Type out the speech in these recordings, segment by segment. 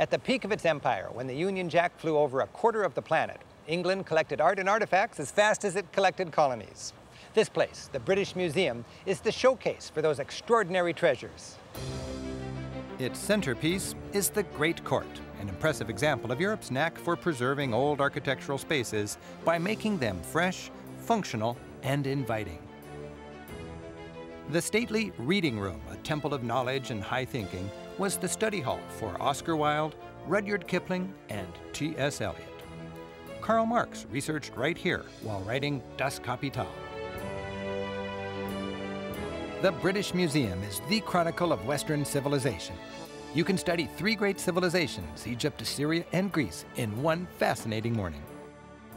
At the peak of its empire, when the Union Jack flew over a quarter of the planet, England collected art and artifacts as fast as it collected colonies. This place, the British Museum, is the showcase for those extraordinary treasures. Its centerpiece is the Great Court, an impressive example of Europe's knack for preserving old architectural spaces by making them fresh, functional, and inviting. The stately Reading Room, a temple of knowledge and high thinking, was the study hall for Oscar Wilde, Rudyard Kipling, and T.S. Eliot. Karl Marx researched right here while writing Das Kapital. The British Museum is the chronicle of Western civilization. You can study three great civilizations, Egypt, Assyria, and Greece, in one fascinating morning.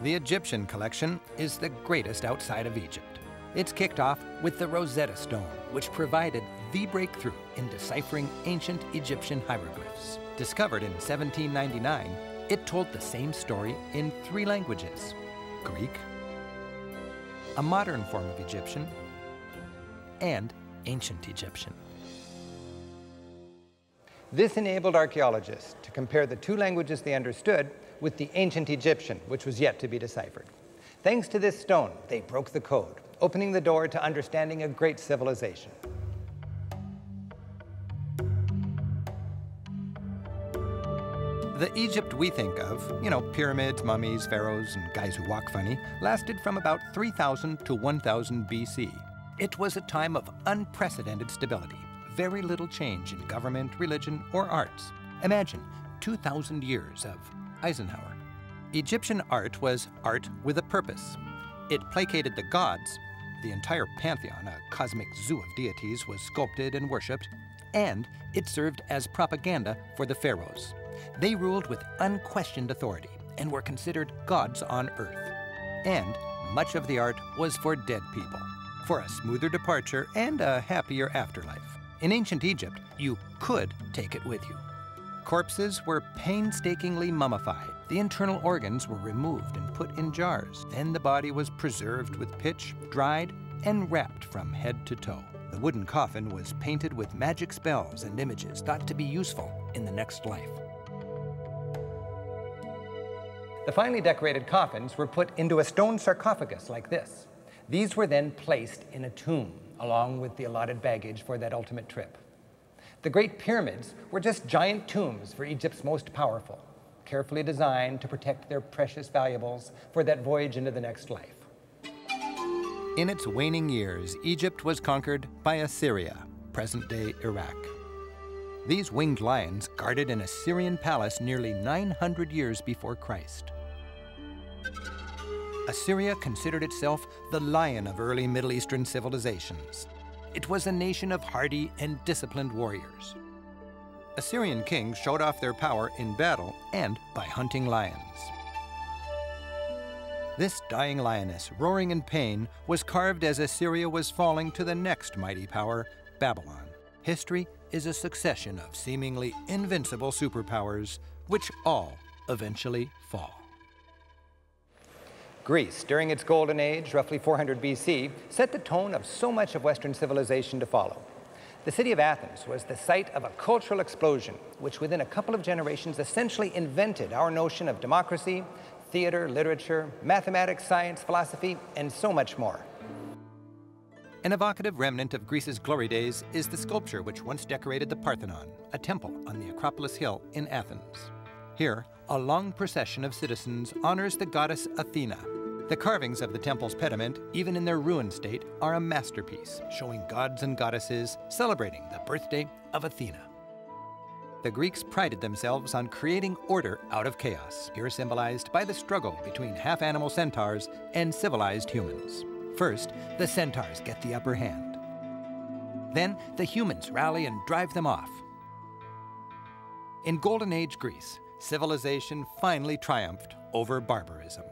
The Egyptian collection is the greatest outside of Egypt. It's kicked off with the Rosetta Stone, which provided the breakthrough in deciphering ancient Egyptian hieroglyphs. Discovered in 1799, it told the same story in three languages: Greek, a modern form of Egyptian, and ancient Egyptian. This enabled archaeologists to compare the two languages they understood with the ancient Egyptian, which was yet to be deciphered. Thanks to this stone, they broke the code, opening the door to understanding a great civilization. The Egypt we think of, pyramids, mummies, pharaohs, and guys who walk funny, lasted from about 3000 to 1000 BC. It was a time of unprecedented stability, very little change in government, religion, or arts. Imagine 2,000 years of Eisenhower. Egyptian art was art with a purpose. It placated the gods. The entire pantheon, a cosmic zoo of deities, was sculpted and worshipped, and it served as propaganda for the pharaohs. They ruled with unquestioned authority and were considered gods on earth. And much of the art was for dead people, for a smoother departure and a happier afterlife. In ancient Egypt, you could take it with you. Corpses were painstakingly mummified. The internal organs were removed and put in jars. Then the body was preserved with pitch, dried, and wrapped from head to toe. The wooden coffin was painted with magic spells and images thought to be useful in the next life. The finely decorated coffins were put into a stone sarcophagus like this. These were then placed in a tomb, along with the allotted baggage for that ultimate trip. The Great Pyramids were just giant tombs for Egypt's most powerful, carefully designed to protect their precious valuables for that voyage into the next life. In its waning years, Egypt was conquered by Assyria, present-day Iraq. These winged lions guarded an Assyrian palace nearly 900 years before Christ. Assyria considered itself the lion of early Middle Eastern civilizations. It was a nation of hardy and disciplined warriors. Assyrian kings showed off their power in battle and by hunting lions. This dying lioness, roaring in pain, was carved as Assyria was falling to the next mighty power, Babylon. History is a succession of seemingly invincible superpowers, which all eventually fall. Greece, during its golden age, roughly 400 BC, set the tone of so much of Western civilization to follow. The city of Athens was the site of a cultural explosion, which within a couple of generations essentially invented our notion of democracy, theater, literature, mathematics, science, philosophy, and so much more. An evocative remnant of Greece's glory days is the sculpture which once decorated the Parthenon, a temple on the Acropolis Hill in Athens. Here, a long procession of citizens honors the goddess Athena. The carvings of the temple's pediment, even in their ruined state, are a masterpiece, showing gods and goddesses celebrating the birthday of Athena. The Greeks prided themselves on creating order out of chaos, here symbolized by the struggle between half-animal centaurs and civilized humans. First, the centaurs get the upper hand. Then, the humans rally and drive them off. In Golden Age Greece, civilization finally triumphed over barbarism.